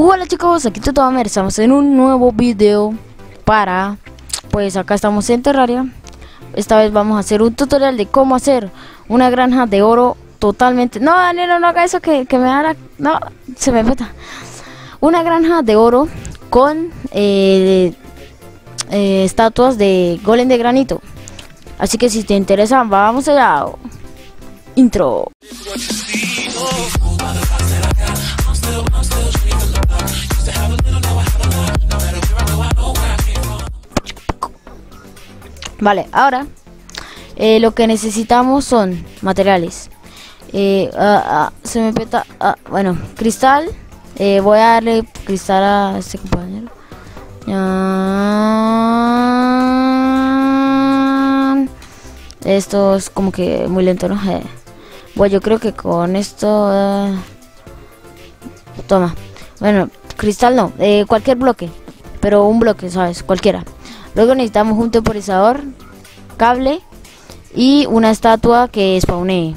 Hola chicos, aquí TuToAmer, estamos en un nuevo video para... Pues acá estamos en Terraria. Esta vez vamos a hacer un tutorial de cómo hacer una granja de oro totalmente... No, Daniel, no haga eso que me da la... No, se me peta. Una granja de oro con estatuas de golem de granito. Así que si te interesa, vamos allá. Intro. Vale, ahora lo que necesitamos son materiales. Se me peta. Bueno, cristal. Voy a darle cristal a este compañero. Esto es como que muy lento, ¿no? Bueno, yo creo que con esto. Toma. Bueno, cristal no. Cualquier bloque. Pero un bloque, ¿sabes? Cualquiera. Luego necesitamos un temporizador, cable y una estatua que spawnee.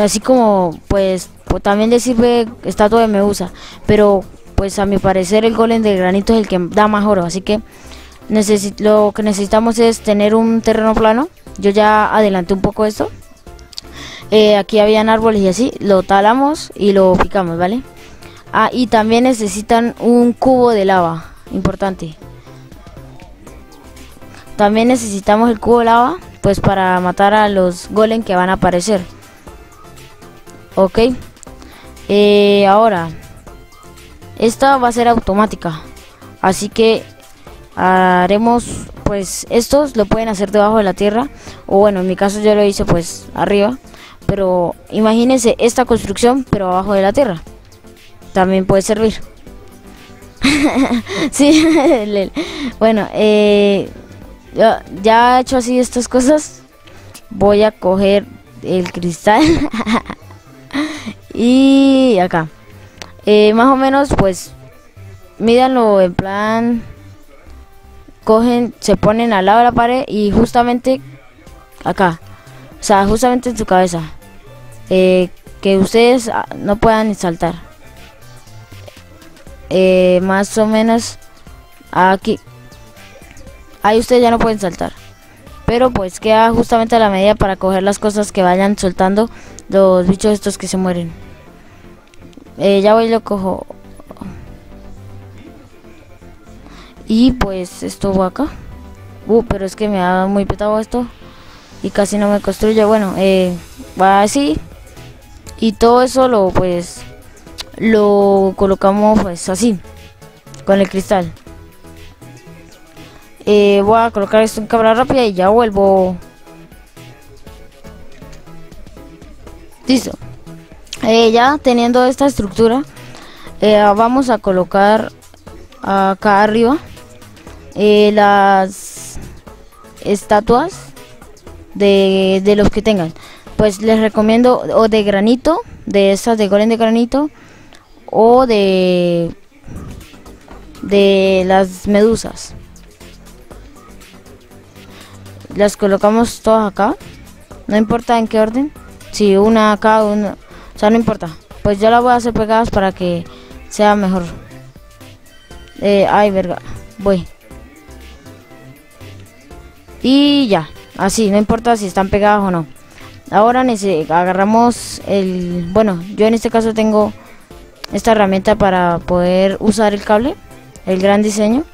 Así como, pues también le sirve estatua de medusa. Pero, pues a mi parecer el golem de granito es el que da más oro. Así que lo que necesitamos es tener un terreno plano. Yo ya adelanté un poco esto. Aquí habían árboles y así. Lo talamos y lo picamos, ¿vale? Ah, y también necesitan un cubo de lava. Importante. También necesitamos el cubo de lava, pues para matar a los golem que van a aparecer. Ok. Ahora, esta va a ser automática. Así que haremos, pues estos lo pueden hacer debajo de la tierra. O bueno, en mi caso yo lo hice pues arriba. Pero imagínense esta construcción, pero abajo de la tierra. También puede servir. Sí, bueno, ya he hecho así estas cosas. Voy a coger el cristal. Y acá más o menos pues mídanlo en plan. Cogen, se ponen al lado de la pared y justamente acá. O sea, justamente en su cabeza, que ustedes no puedan saltar. Más o menos aquí. Ahí ustedes ya no pueden saltar. Pero pues queda justamente a la medida para coger las cosas que vayan soltando los bichos estos que se mueren. Ya voy y lo cojo. Y pues esto va acá. Pero es que me ha muy petado esto. Y casi no me construye. Bueno, va así. Y todo eso lo pues lo colocamos pues así. Con el cristal. Voy a colocar esto en cámara rápida y ya vuelvo. Listo. Ya teniendo esta estructura, vamos a colocar acá arriba las estatuas de los que tengan. Pues les recomiendo o de granito, de esas de golem de granito, o de las medusas. Las colocamos todas acá, no importa en qué orden, si una acá, una, o sea no importa, pues yo las voy a hacer pegadas para que sea mejor. Ay verga, voy. Y ya, así, no importa si están pegadas o no. Ahora agarramos el, bueno, yo en este caso tengo esta herramienta para poder usar el cable, el gran diseño.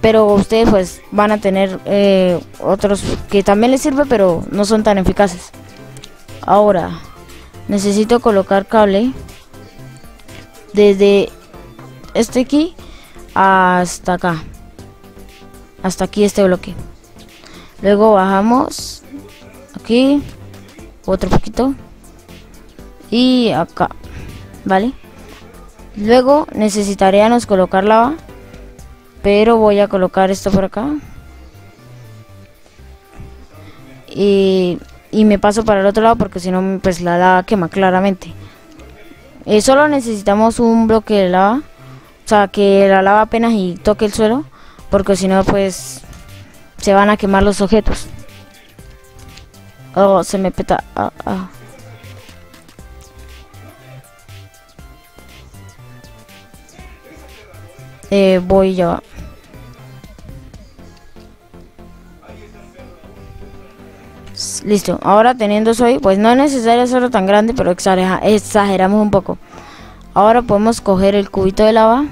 Pero ustedes pues van a tener otros que también les sirve, pero no son tan eficaces. Ahora, necesito colocar cable desde este aquí hasta acá. Hasta aquí este bloque. Luego bajamos aquí, otro poquito. Y acá, ¿vale? Luego necesitaríamos colocar lava. Pero voy a colocar esto por acá. Y me paso para el otro lado porque si no pues la lava quema claramente. Solo necesitamos un bloque de lava. O sea que la lava apenas y toque el suelo. Porque si no pues se van a quemar los objetos. Oh, se me peta. voy yo. Listo, ahora teniendo soy, pues no es necesario hacerlo tan grande, pero exageramos un poco. Ahora podemos coger el cubito de lava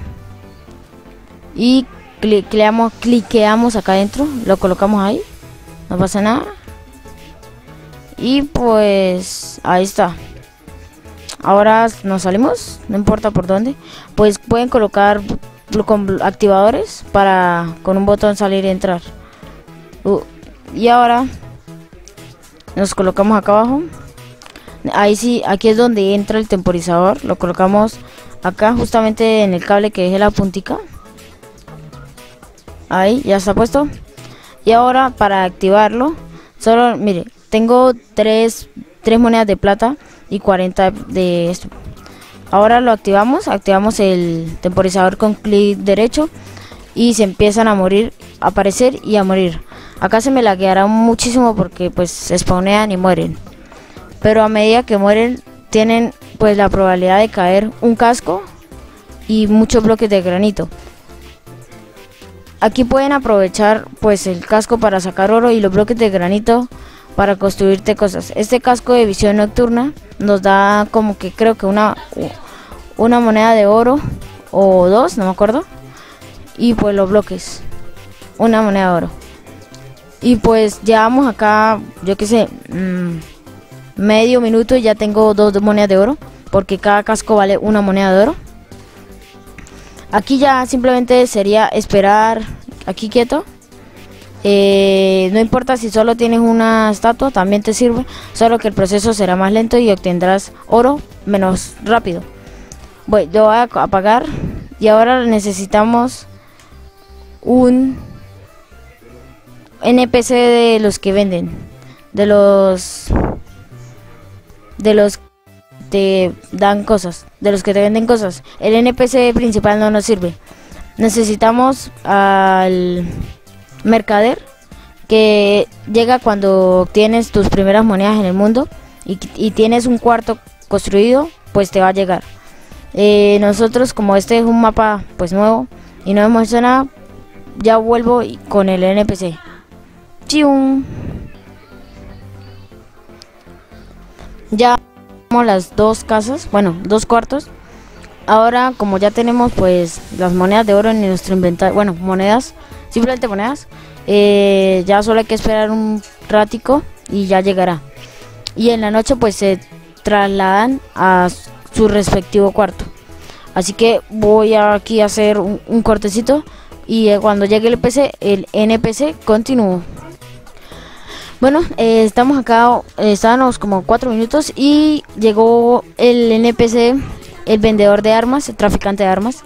y cliqueamos acá adentro, lo colocamos ahí, no pasa nada. Y pues ahí está. Ahora nos salimos, no importa por dónde. Pues pueden colocar con activadores para con un botón salir y entrar. Y ahora nos colocamos acá abajo. Ahí sí, aquí es donde entra el temporizador. Lo colocamos acá justamente en el cable que dejé la puntica. Ahí, ya está puesto. Y ahora para activarlo, solo, mire, tengo tres monedas de plata y 40 de esto. Ahora lo activamos el temporizador con clic derecho y se empiezan a morir, a aparecer y a morir. Acá se me lagueará muchísimo porque pues se spawnean y mueren. Pero a medida que mueren tienen pues la probabilidad de caer un casco y muchos bloques de granito. Aquí pueden aprovechar pues el casco para sacar oro y los bloques de granito para construirte cosas. Este casco de visión nocturna nos da como que creo que una moneda de oro o dos, no me acuerdo. Y pues los bloques, una moneda de oro. Y pues llevamos acá, yo qué sé, medio minuto y ya tengo dos monedas de oro, porque cada casco vale una moneda de oro. Aquí ya simplemente sería esperar aquí quieto. No importa si solo tienes una estatua, también te sirve, solo que el proceso será más lento y obtendrás oro menos rápido. Yo voy a apagar y ahora necesitamos un NPC de los que venden, de los que te dan cosas, de los que te venden cosas. El NPC principal no nos sirve. Necesitamos al mercader, que llega cuando obtienes tus primeras monedas en el mundo y tienes un cuarto construido, pues te va a llegar. Nosotros, como este es un mapa pues nuevo y no hemos hecho nada, ya vuelvo con el NPC. ¡Chium! Ya tenemos las dos casas, bueno, dos cuartos. Ahora, como ya tenemos pues las monedas de oro en nuestro inventario, bueno, monedas, simplemente monedas, ya solo hay que esperar un ratico y ya llegará. Y en la noche pues se trasladan a su respectivo cuarto. Así que voy aquí a hacer un cortecito y cuando llegue el NPC continúo. Bueno, estamos acá, estábamos como 4 minutos y llegó el NPC, el vendedor de armas, el traficante de armas.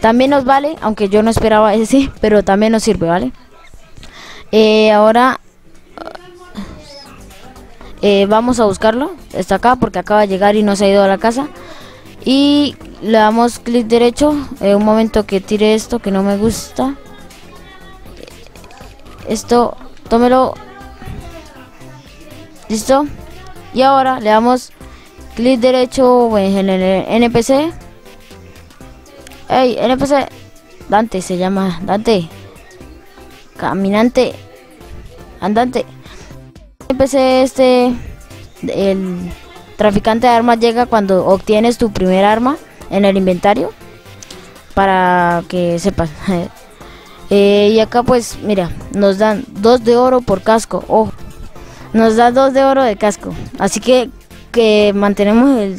También nos vale, aunque yo no esperaba ese sí, pero también nos sirve, ¿vale? Ahora vamos a buscarlo, está acá porque acaba de llegar y no se ha ido a la casa. Y le damos clic derecho, un momento que tire esto que no me gusta. Esto, tómelo. Listo. Y ahora le damos clic derecho en el NPC. Hey, NPC, Dante se llama, Dante Caminante Andante. NPC el traficante de armas llega cuando obtienes tu primer arma en el inventario, para que sepas. Y acá pues mira, nos dan 2 de oro por casco, ojo, nos da 2 de oro de casco. Así que mantenemos el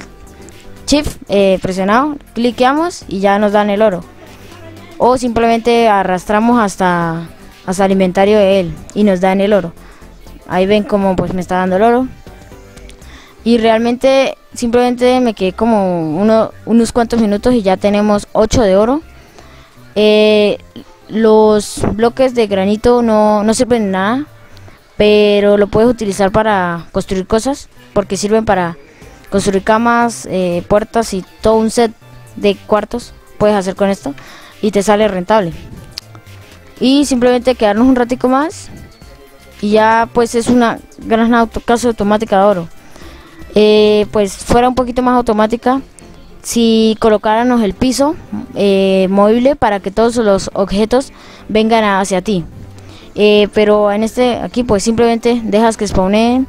shift presionado, cliqueamos y ya nos dan el oro, o simplemente arrastramos hasta el inventario de él y nos dan el oro. Ahí ven como pues me está dando el oro y realmente simplemente me quedé como unos cuantos minutos y ya tenemos 8 de oro. Los bloques de granito no sirven de nada, pero lo puedes utilizar para construir cosas porque sirven para construir camas, puertas y todo un set de cuartos puedes hacer con esto y te sale rentable. Y simplemente quedarnos un ratico más y ya pues es una gran casa automática de oro. Pues fuera un poquito más automática, si colocáramos el piso movible para que todos los objetos vengan hacia ti. Pero en este aquí pues simplemente dejas que spawnen,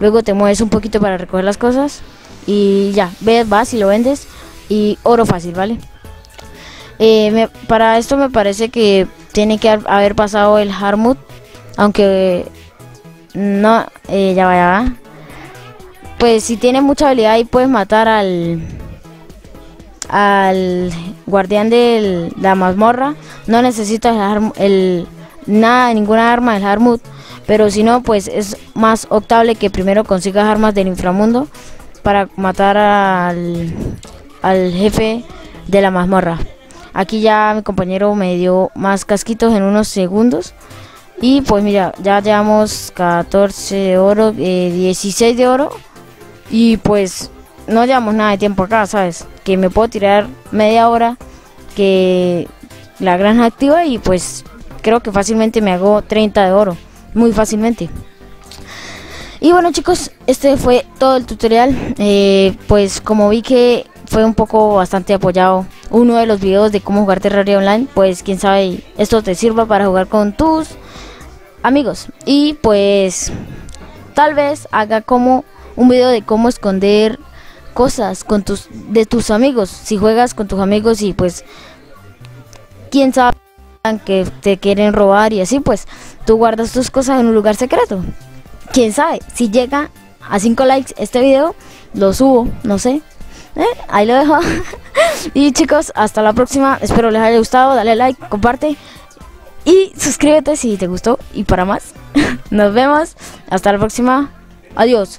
luego te mueves un poquito para recoger las cosas y ya, ves, vas y lo vendes y oro fácil, ¿vale? Para esto me parece que tiene que haber pasado el harmut, aunque no, ya va. Pues si tienes mucha habilidad y puedes matar al guardián de la mazmorra, no necesitas ninguna arma del harmut, pero si no, pues es más optable que primero consigas armas del inframundo para matar al jefe de la mazmorra. Aquí ya mi compañero me dio más casquitos en unos segundos. Y pues mira, ya llevamos 14 de oro, 16 de oro. Y pues no llevamos nada de tiempo acá, ¿sabes? Que me puedo tirar media hora que la granja activa y pues creo que fácilmente me hago 30 de oro. Muy fácilmente. Y bueno chicos, este fue todo el tutorial. Pues como vi que fue un poco bastante apoyado uno de los videos de cómo jugar Terraria online, pues quién sabe esto te sirva para jugar con tus amigos y pues tal vez haga como un video de cómo esconder cosas con tus amigos si juegas con tus amigos y pues quién sabe que te quieren robar y así pues tú guardas tus cosas en un lugar secreto. Quién sabe, si llega a 5 likes este video lo subo, no sé. Ahí lo dejo. Y chicos, hasta la próxima. Espero les haya gustado. Dale like, comparte y suscríbete si te gustó. Y para más, nos vemos. Hasta la próxima. Adiós.